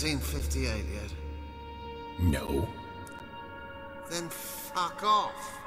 1358 yet? No. Then fuck off.